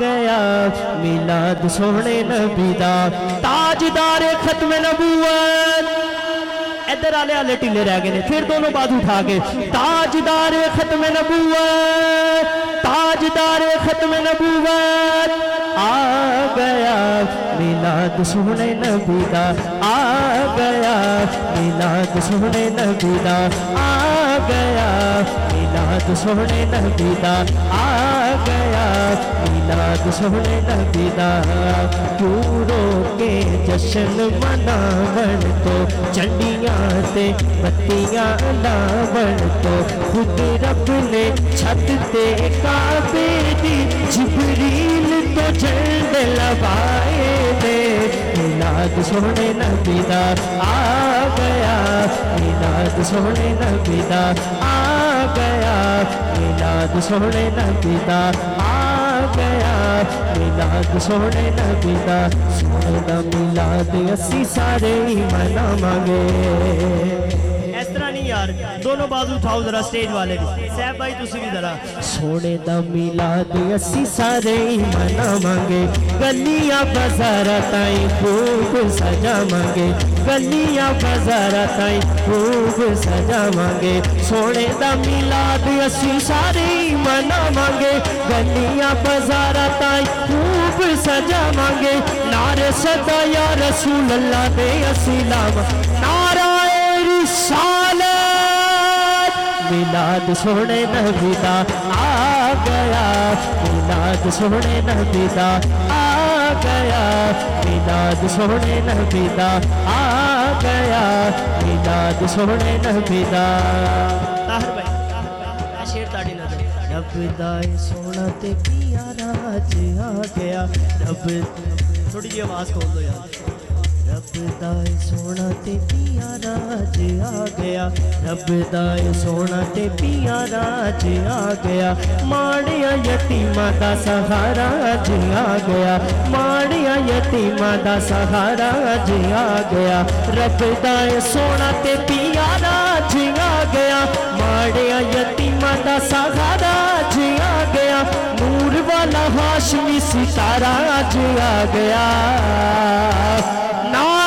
गया मिलाद सोहने नबी दा, ताजदार खत्म नबूवत। इधर आले आले टीले रह गए, फिर दोनों बाजू उठा के ताजदार खत्म नबूवत, ताजदार खत्म नबूवत आ गया मिलाद सोहने नबी दा, आ गया मिलाद सोहने नबी दा, आ गया मिलाद सोहने नबी दा, आ गया मिलाद सोहने नबी दा। चूरो के जश्न मनावन तो झंडियां ते बत्तियां लावन तो खुद रब ने छत ते काबे दी जिबरील तो झंड लगाए दे। मिलाद सोहने नबी दा आ गया मिलाद सोहने नबी दा, आ गया मिलाद सोहने नबी दा, आ गया मिलाद सोहने नबी दा। सोहना मिलाद असी सारे ही मनावांगे। इस तरह नहीं यार, दोनों बाजू उठाओ जरा स्टेज वाले साहब भाई तुसी भी जरा। सोहने दा मिलाद असी सारे ही मनावांगे, गलियां बाजारां ताईं खूब सजावांगे, गलियां बाजारां ताईं खूब सजावांगे। सोहने दा मिलाद असी सारे ही मनावांगे, गलियां बाजारां ताईं खूब सजावांगे। नारे सदा या रसूल अल्लाह दे असी लावा नारा रिसालत। मिलाद सोहने नबी दा आ गया, मिलाद सोहने नबी दा आ गया, मिलाद सोहने नबी दा आ गया, मिलाद सोहने नबी दा। ताहिर भाई आ शेर ताड़ी नजर रब दा सोहना ते प्यारा आ गया। रब थोड़ी जी आवाज़ खोल दो यार। रब दा सोहना ते प्यारा आ गया, रब दा सोहना ते प्यारा आ गया। माड़िया यतीमा दा सहारा आ गया, माड़िया यतीमा दा सहारा आ गया। रब दा सोहना ते प्यारा आ गया, माड़िया यतीमा दा सहारा आ गया। नूर वाला हाशमी सितारा आ गया। No!